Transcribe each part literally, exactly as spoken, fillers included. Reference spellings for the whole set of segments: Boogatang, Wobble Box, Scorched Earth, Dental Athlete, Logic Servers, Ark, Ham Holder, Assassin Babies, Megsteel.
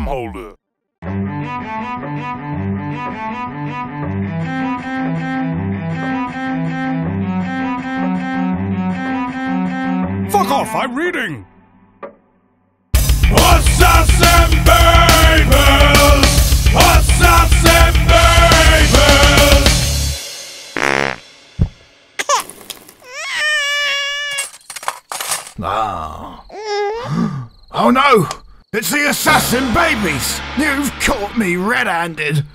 Ham Holder. Fuck off, I'm reading! Assassin Babies! Assassin Babies! Ah. Oh no! It's the Assassin Babies! You've caught me red-handed!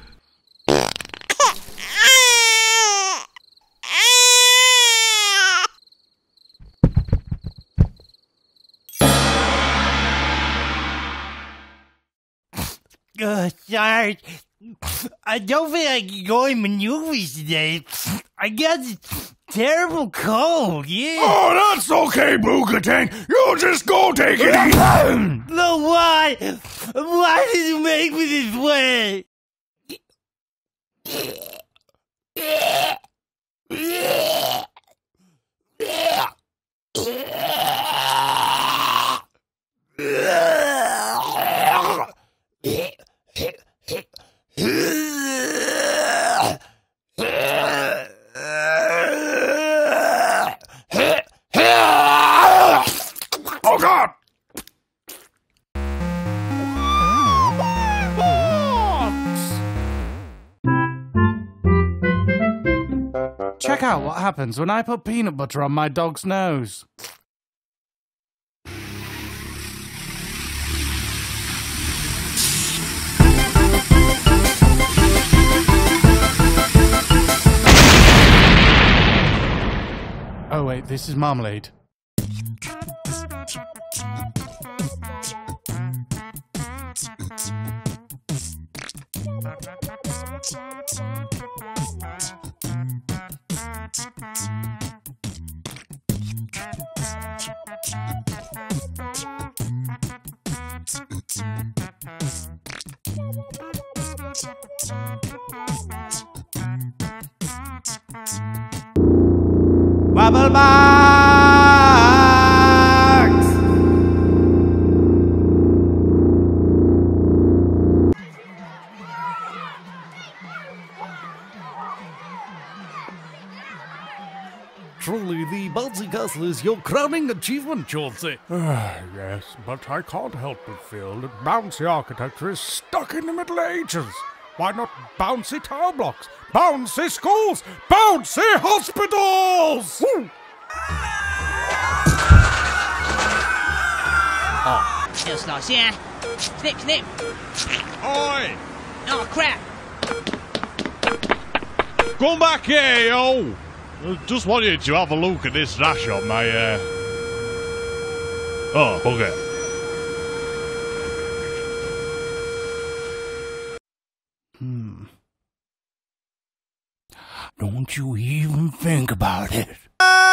Uh, sorry. I don't feel like going to movies today. I got this terrible cold, yeah. Oh, that's okay, Boogatang. You just go take it easy. No, why? Why did you make me this way? Oh God! Check out what happens when I put peanut butter on my dog's nose. Oh wait, this is marmalade. Wobble Box! Truly, the bouncy castle is your crowning achievement, Chauncey. Yes, but I can't help but feel that bouncy architecture is stuck in the Middle Ages. Why not bouncy tower blocks, bouncy schools, bouncy hospitals? Woo. Oh, feels nice, yeah. Snip, snip. Oi! Oh crap! Come back here, yo! Just wanted to have a look at this rash on my. Uh... Oh, okay. Hmm. Don't you even think about it.